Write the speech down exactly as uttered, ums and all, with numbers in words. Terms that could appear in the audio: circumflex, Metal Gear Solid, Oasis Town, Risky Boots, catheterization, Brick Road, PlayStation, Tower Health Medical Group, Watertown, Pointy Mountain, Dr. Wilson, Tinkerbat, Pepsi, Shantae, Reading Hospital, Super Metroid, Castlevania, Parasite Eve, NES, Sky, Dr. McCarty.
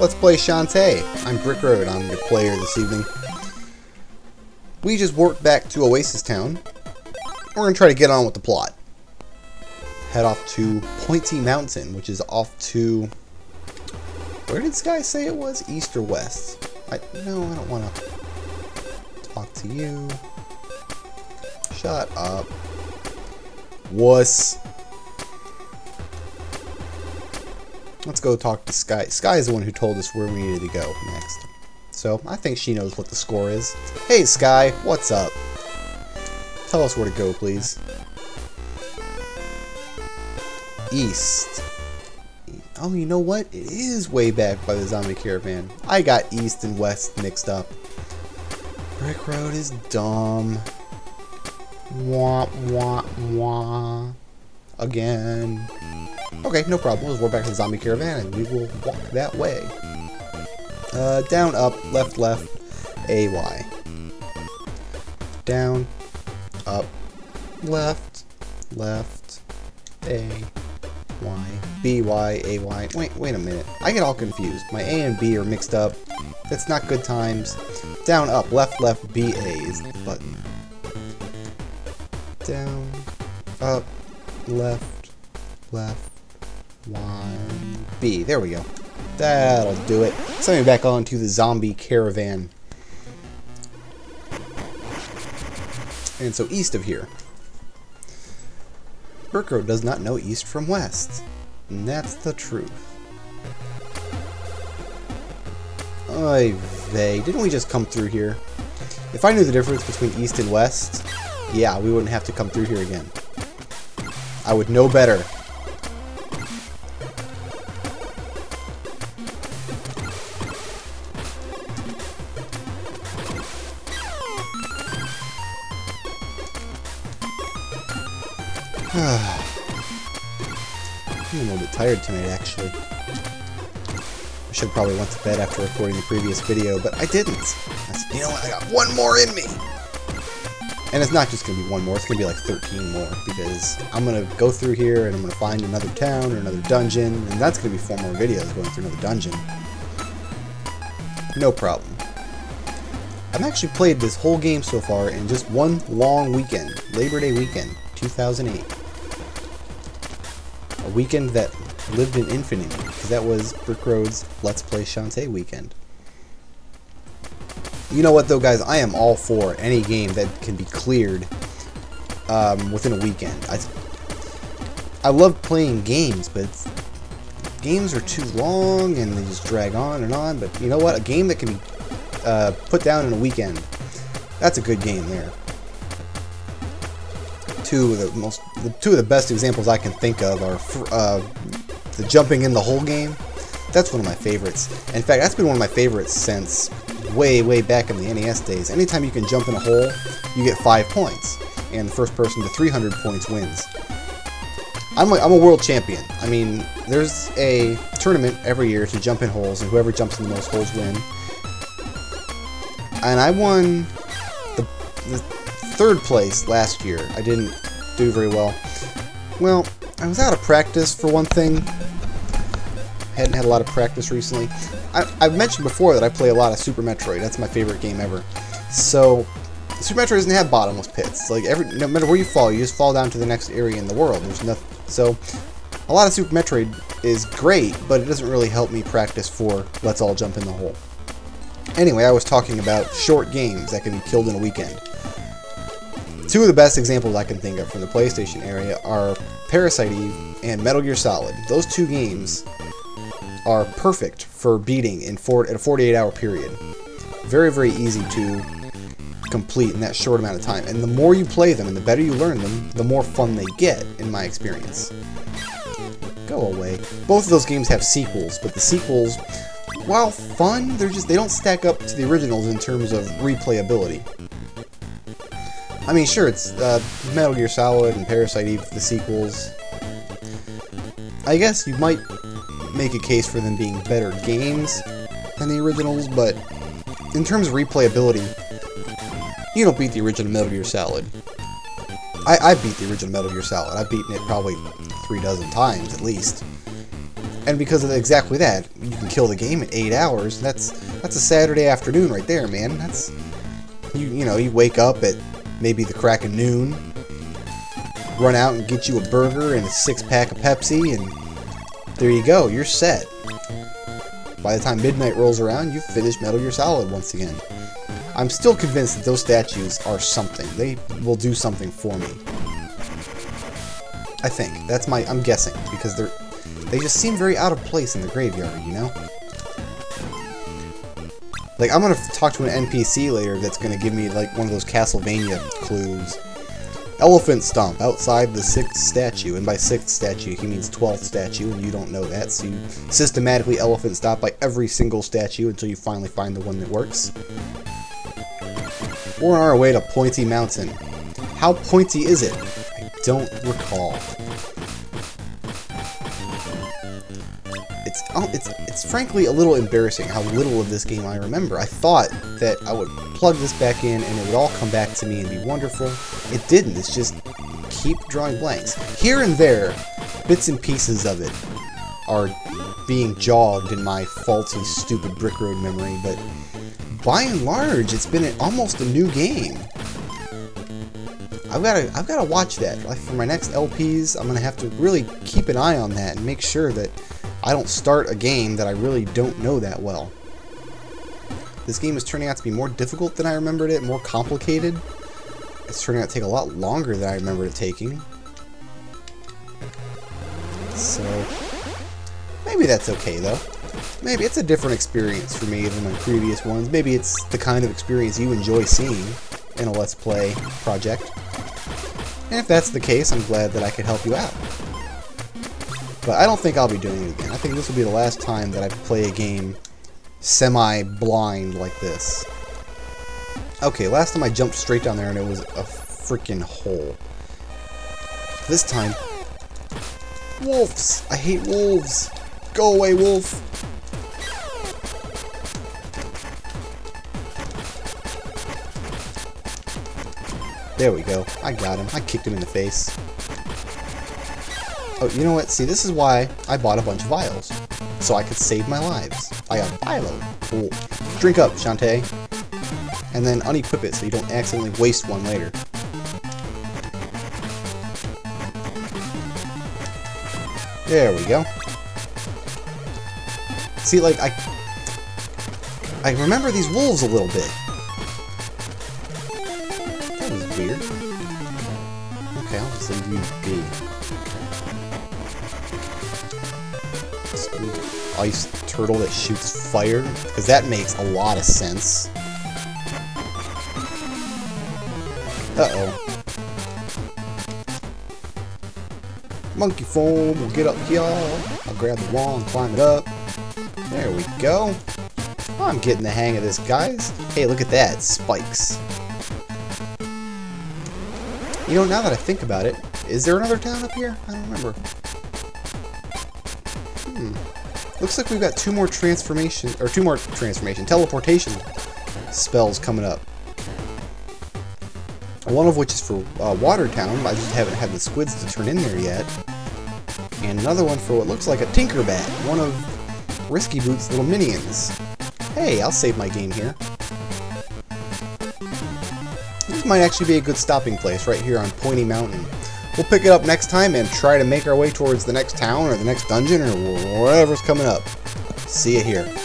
Let's play Shantae. I'm Brick Road, I'm your player this evening. We just warped back to Oasis Town. We're going to try to get on with the plot. Head off to Pointy Mountain, which is off to... Where did Sky say it was? East or west? I, no, I don't want to talk to you. Shut up. Wuss. Let's go talk to Sky. Sky is the one who told us where we needed to go next. So, I think she knows what the score is. Hey, Sky, what's up? Tell us where to go, please. East. Oh, you know what? It is way back by the zombie caravan. I got east and west mixed up. Brick Road is dumb. Wah, wah, wah. Again. Okay, no problem. We'll just walk back to the zombie caravan and we will walk that way. Uh, down, up, left, left, A, Y. Down, up, left, left, A, Y, B, Y, A, Y. Wait, wait a minute. I get all confused. My A and B are mixed up. That's not good times. Down, up, left, left, B, A is the button. Down, up, left, left, Y, B. There we go. That'll do it. Send me back onto the zombie caravan. And so east of here. Brick Road does not know east from west. And that's the truth. Oy vey. Didn't we just come through here? If I knew the difference between east and west, yeah, we wouldn't have to come through here again. I would know better. I'm a little bit tired tonight, actually. I should probably went to bed after recording the previous video, but I didn't. I said, you know what, I got one more in me! And it's not just going to be one more, it's going to be like thirteen more, because I'm going to go through here and I'm going to find another town or another dungeon, and that's going to be four more videos going through another dungeon. No problem. I've actually played this whole game so far in just one long weekend, Labor Day weekend, two thousand eight. A weekend that lived in infamy, because that was Brick Road's Let's Play Shantae weekend. You know what though, guys? I am all for any game that can be cleared um, within a weekend. I, I love playing games, but it's, games are too long and they just drag on and on. But you know what? A game that can be uh, put down in a weekend, that's a good game there. Two of the most, two of the best examples I can think of are uh, the jumping in the whole game. That's one of my favorites. In fact, that's been one of my favorites since way, way back in the N E S days. Anytime you can jump in a hole, you get five points, and the first person to three hundred points wins. I'm a, I'm a world champion. I mean, there's a tournament every year to jump in holes, and whoever jumps in the most holes win. And I won the. the third place last year. I didn't do very well. Well, I was out of practice for one thing. Hadn't had a lot of practice recently. I, I've mentioned before that I play a lot of Super Metroid. That's my favorite game ever. So, Super Metroid doesn't have bottomless pits. Like every, no matter where you fall, you just fall down to the next area in the world. There's nothing. So, a lot of Super Metroid is great, but it doesn't really help me practice for Let's All Jump in the Hole. Anyway, I was talking about short games that can be killed in a weekend. Two of the best examples I can think of from the PlayStation area are Parasite Eve and Metal Gear Solid. Those two games are perfect for beating in four, at a forty-eight hour period. Very, very easy to complete in that short amount of time. And the more you play them and the better you learn them, the more fun they get, in my experience. Go away. Both of those games have sequels, but the sequels, while fun, they're just, they don't stack up to the originals in terms of replayability. I mean, sure, it's uh, Metal Gear Solid and Parasite Eve, the sequels. I guess you might make a case for them being better games than the originals, but in terms of replayability, you don't beat the original Metal Gear Solid. I, I beat the original Metal Gear Solid. I've beaten it probably three dozen times, at least. And because of exactly that, you can kill the game in eight hours. That's that's a Saturday afternoon right there, man. That's you you know you wake up at maybe the crack of noon, run out and get you a burger and a six pack of Pepsi, and there you go. You're set. By the time midnight rolls around, you've finished Metal Gear Solid once again. I'm still convinced that those statues are something. They will do something for me. I think. That's my... I'm guessing. Because they're... They just seem very out of place in the graveyard, you know? Like, I'm gonna talk to an N P C later that's gonna give me, like, one of those Castlevania clues. Elephant stomp outside the sixth statue, and by sixth statue he means twelfth statue, and you don't know that, so you systematically elephant stomp by every single statue until you finally find the one that works. We're on our way to Pointy Mountain. How pointy is it? I don't recall. It's oh, it's it's frankly a little embarrassing how little of this game I remember. I thought that I would plug this back in and it would all come back to me and be wonderful. It didn't. It's just keep drawing blanks. Here and there, bits and pieces of it are being jogged in my faulty, stupid Brick Road memory, but by and large, it's been an, almost a new game. I've got to I've got to watch that. Like for my next L Ps, I'm going to have to really keep an eye on that and make sure that I don't start a game that I really don't know that well. This game is turning out to be more difficult than I remembered it, more complicated. It's turning out to take a lot longer than I remembered it taking. So, maybe that's okay though. Maybe it's a different experience for me than my previous ones. Maybe it's the kind of experience you enjoy seeing in a Let's Play project. And if that's the case, I'm glad that I could help you out. But I don't think I'll be doing it again. I think this will be the last time that I play a game semi-blind like this. Okay, last time I jumped straight down there and it was a freaking hole. This time... Wolves! I hate wolves! Go away, wolf! There we go. I got him. I kicked him in the face. Oh, you know what? See, this is why I bought a bunch of vials. So I could save my lives. I got Vilo. Cool. Drink up, Shantae. And then unequip it so you don't accidentally waste one later. There we go. See, like, I... I remember these wolves a little bit. That was weird. Okay, I'll just leave you be. Ice turtle that shoots fire, because that makes a lot of sense. Uh-oh. Monkey foam, we'll get up here. I'll grab the wall and climb it up. There we go. I'm getting the hang of this, guys. Hey, look at that. Spikes. You know, now that I think about it, is there another town up here? I don't remember. Looks like we've got two more transformation, or two more transformation, teleportation spells coming up. One of which is for uh, Watertown. I just haven't had the squids to turn in there yet. And another one for what looks like a Tinkerbat, one of Risky Boots' little minions. Hey, I'll save my game here. This might actually be a good stopping place right here on Pointy Mountain. We'll pick it up next time and try to make our way towards the next town or the next dungeon or whatever's coming up. See you here.